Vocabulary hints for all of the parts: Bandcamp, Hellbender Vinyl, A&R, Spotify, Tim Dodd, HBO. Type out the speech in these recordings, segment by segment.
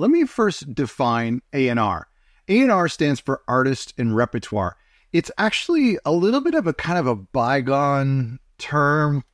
Let me first define A&R. A&R stands for Artist and Repertoire. It's actually a little bit of a kind of a bygone term.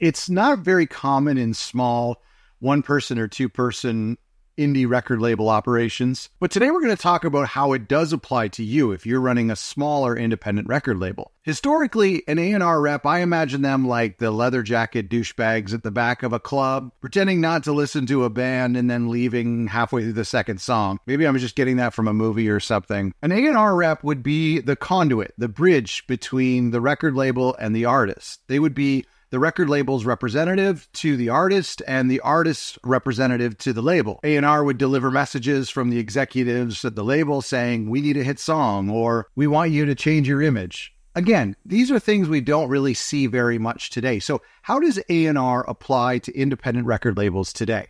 It's not very common in small one-person or two-person indie record label operations. But today we're going to talk about how it does apply to you if you're running a smaller independent record label. Historically, an A&R rep, I imagine them like the leather jacket douchebags at the back of a club, pretending not to listen to a band and then leaving halfway through the second song. Maybe I'm just getting that from a movie or something. An A&R rep would be the conduit, the bridge between the record label and the artist. They would be the record label's representative to the artist and the artist's representative to the label. A&R would deliver messages from the executives at the label saying, we need a hit song, or we want you to change your image. Again, these are things we don't really see very much today. So how does A&R apply to independent record labels today?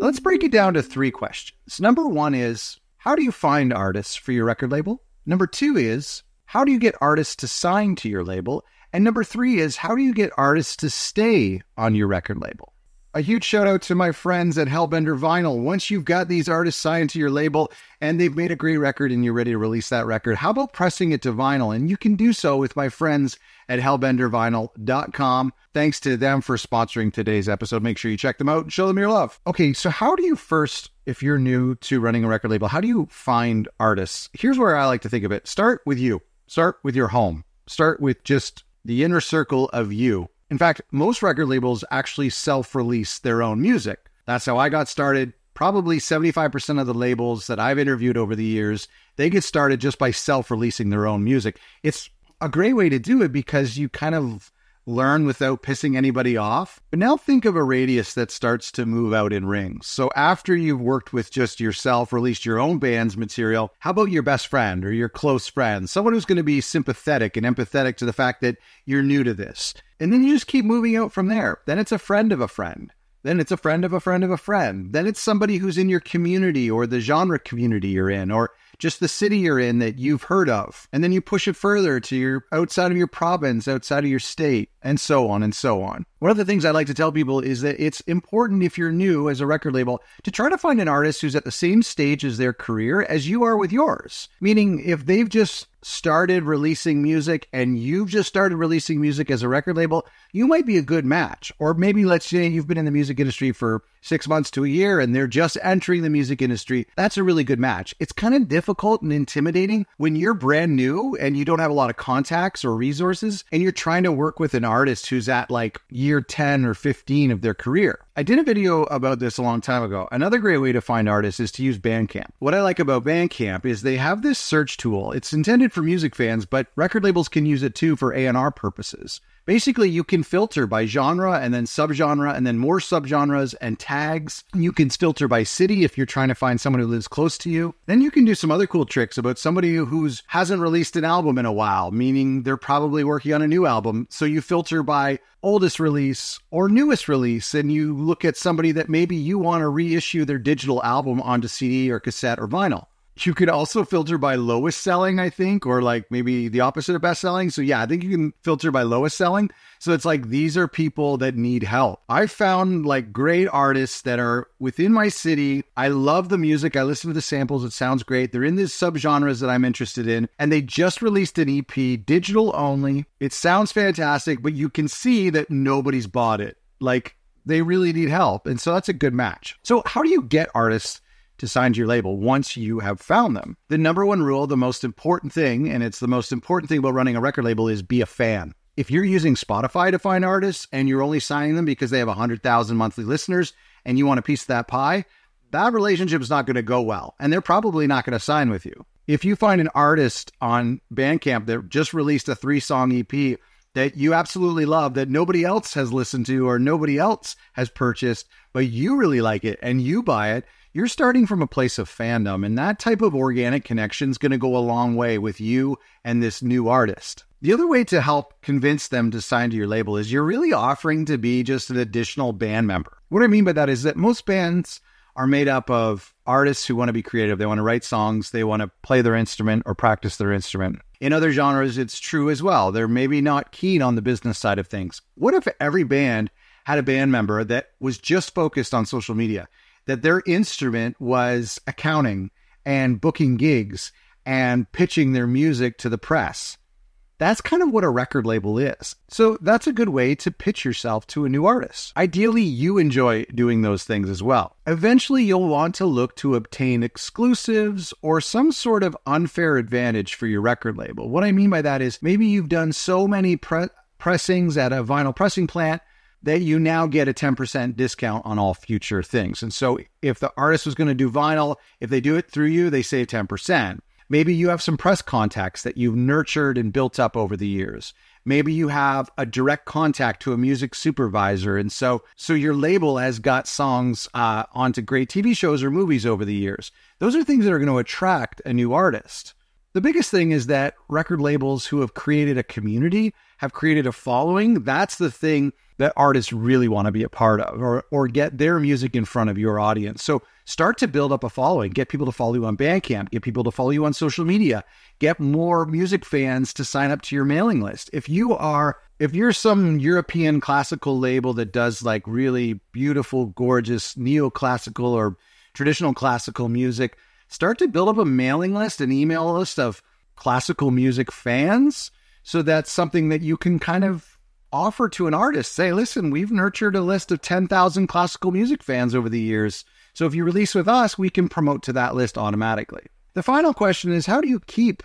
Let's break it down to three questions. Number one is, how do you find artists for your record label? Number two is, how do you get artists to sign to your label? And number three is, how do you get artists to stay on your record label? A huge shout out to my friends at Hellbender Vinyl. Once you've got these artists signed to your label and they've made a great record and you're ready to release that record, how about pressing it to vinyl? And you can do so with my friends at hellbendervinyl.com. Thanks to them for sponsoring today's episode. Make sure you check them out and show them your love. Okay, so how do you first, if you're new to running a record label, how do you find artists? Here's where I like to think of it. Start with you. Start with your home. Start with just the inner circle of you. In fact, most record labels actually self-release their own music. That's how I got started. Probably 75% of the labels that I've interviewed over the years, they get started just by self-releasing their own music. It's a great way to do it because you kind of learn without pissing anybody off. But now think of a radius that starts to move out in rings. So after you've worked with just yourself, released your own band's material, how about your best friend or your close friend? Someone who's going to be sympathetic and empathetic to the fact that you're new to this. And then you just keep moving out from there. Then it's a friend of a friend. Then it's a friend of a friend of a friend. Then it's somebody who's in your community or the genre community you're in or just the city you're in that you've heard of. And then you push it further to your outside of your province, outside of your state, and so on and so on. One of the things I like to tell people is that it's important if you're new as a record label to try to find an artist who's at the same stage as their career as you are with yours. Meaning if they've just started releasing music and you've just started releasing music as a record label, you might be a good match. Or maybe let's say you've been in the music industry for 6 months to a year and they're just entering the music industry. That's a really good match. It's kind of difficult and intimidating when you're brand new and you don't have a lot of contacts or resources and you're trying to work with an artist who's at like year 10 or 15 of their career. I did a video about this a long time ago. Another great way to find artists is to use Bandcamp. What I like about Bandcamp is they have this search tool. It's intended for music fans, but record labels can use it too for A&R purposes. Basically, you can filter by genre and then subgenre and then more subgenres and tags. You can filter by city if you're trying to find someone who lives close to you. Then you can do some other cool tricks about somebody who hasn't released an album in a while, meaning they're probably working on a new album. So you filter by oldest release or newest release, and you look at somebody that maybe you want to reissue their digital album onto CD or cassette or vinyl. You could also filter by lowest selling, I think, or like maybe the opposite of best selling. So yeah, I think you can filter by lowest selling. So it's like, these are people that need help. I found like great artists that are within my city. I love the music. I listen to the samples. It sounds great. They're in these subgenres that I'm interested in. And they just released an EP, digital only. It sounds fantastic, but you can see that nobody's bought it. Like they really need help. And so that's a good match. So how do you get artists to sign to your label once you have found them? The number one rule, the most important thing, and it's the most important thing about running a record label, is be a fan. If you're using Spotify to find artists and you're only signing them because they have 100,000 monthly listeners and you want a piece of that pie, that relationship is not going to go well. And they're probably not going to sign with you. If you find an artist on Bandcamp that just released a 3-song EP that you absolutely love, that nobody else has listened to or nobody else has purchased, but you really like it and you buy it, you're starting from a place of fandom, and that type of organic connection is going to go a long way with you and this new artist. The other way to help convince them to sign to your label is you're really offering to be just an additional band member. What I mean by that is that most bands are made up of artists who want to be creative. They want to write songs. They want to play their instrument or practice their instrument. In other genres, it's true as well. They're maybe not keen on the business side of things. What if every band had a band member that was just focused on social media? that their instrument was accounting and booking gigs and pitching their music to the press. That's kind of what a record label is. So that's a good way to pitch yourself to a new artist. Ideally, you enjoy doing those things as well. Eventually, you'll want to look to obtain exclusives or some sort of unfair advantage for your record label. What I mean by that is maybe you've done so many pressings at a vinyl pressing plant that you now get a 10% discount on all future things. And so if the artist was going to do vinyl, if they do it through you, they save 10%. Maybe you have some press contacts that you've nurtured and built up over the years. Maybe you have a direct contact to a music supervisor. And so your label has got songs onto great TV shows or movies over the years. Those are things that are going to attract a new artist. The biggest thing is that record labels who have created a community, have created a following. That's the thing that artists really want to be a part of, or get their music in front of your audience. So start to build up a following. Get people to follow you on Bandcamp. Get people to follow you on social media. Get more music fans to sign up to your mailing list. If you're some European classical label that does like really beautiful, gorgeous neoclassical or traditional classical music, start to build up a mailing list, an email list of classical music fans. So that's something that you can kind of offer to an artist. Say, listen, we've nurtured a list of 10,000 classical music fans over the years. So if you release with us, we can promote to that list automatically. The final question is, how do you keep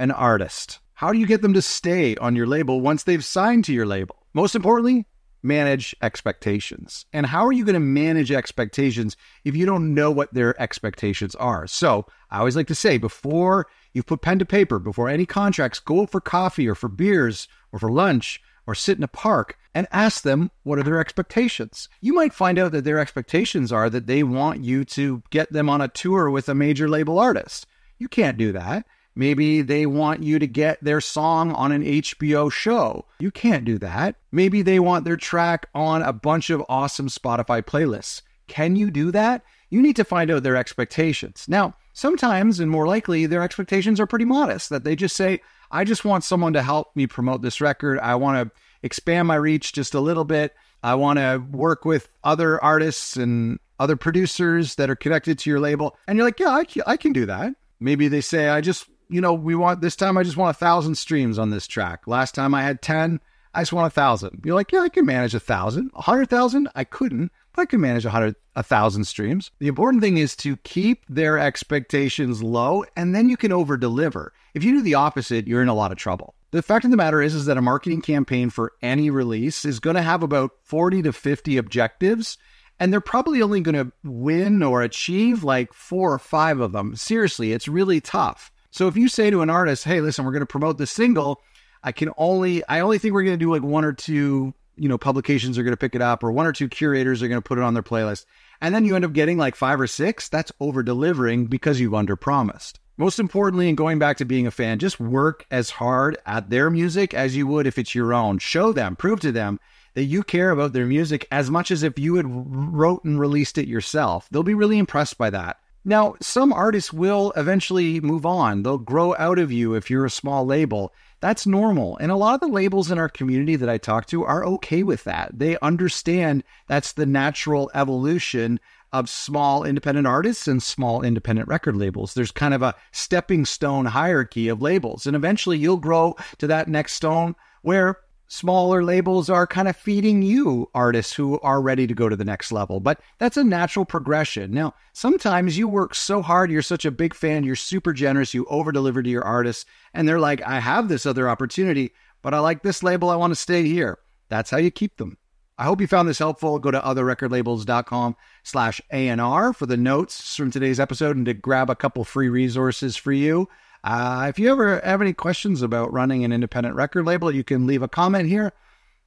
an artist? How do you get them to stay on your label once they've signed to your label? Most importantly, manage expectations. And how are you going to manage expectations if you don't know what their expectations are? So I always like to say, before you put pen to paper, before any contracts, go for coffee or for beers or for lunch or sit in a park and ask them, what are their expectations? You might find out that their expectations are that they want you to get them on a tour with a major label artist. You can't do that. Maybe they want you to get their song on an HBO show. You can't do that. Maybe they want their track on a bunch of awesome Spotify playlists. Can you do that? You need to find out their expectations. Now, sometimes, and more likely, their expectations are pretty modest, that they just say, I just want someone to help me promote this record. I want to expand my reach just a little bit. I want to work with other artists and other producers that are connected to your label. And you're like, yeah, I can do that. Maybe they say, I just want 1,000 streams on this track. Last time I had 10, I just want 1,000. You're like, yeah, I can manage 1,000. 100,000, I couldn't, but I can manage 1,000 streams. The important thing is to keep their expectations low, and then you can over-deliver. If you do the opposite, you're in a lot of trouble. The fact of the matter is that a marketing campaign for any release is going to have about 40 to 50 objectives, and they're probably only going to win or achieve like 4 or 5 of them. Seriously, it's really tough. So if you say to an artist, hey, listen, we're going to promote this single, I only think we're going to do like 1 or 2, publications are going to pick it up, or 1 or 2 curators are going to put it on their playlist. And then you end up getting like 5 or 6. That's over delivering because you've under promised. Most importantly, and going back to being a fan, just work as hard at their music as you would if it's your own. Show them, prove to them that you care about their music as much as if you had wrote and released it yourself. They'll be really impressed by that. Now, some artists will eventually move on. They'll grow out of you if you're a small label. That's normal. And a lot of the labels in our community that I talk to are okay with that. They understand that's the natural evolution of small independent artists and small independent record labels. There's kind of a stepping stone hierarchy of labels. And eventually you'll grow to that next stone where smaller labels are kind of feeding you artists who are ready to go to the next level. But that's a natural progression. Now, sometimes you work so hard, you're such a big fan, you're super generous, you over-deliver to your artists, and they're like, I have this other opportunity, but I like this label, I want to stay here. That's how you keep them. I hope you found this helpful. Go to otherrecordlabels.com/A&R for the notes from today's episode and to grab a couple free resources for you. If you ever have any questions about running an independent record label, you can leave a comment here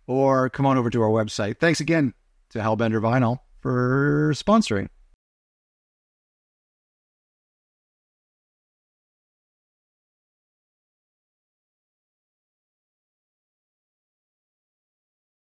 or come on over to our website. Thanks again to Hellbender Vinyl for sponsoring.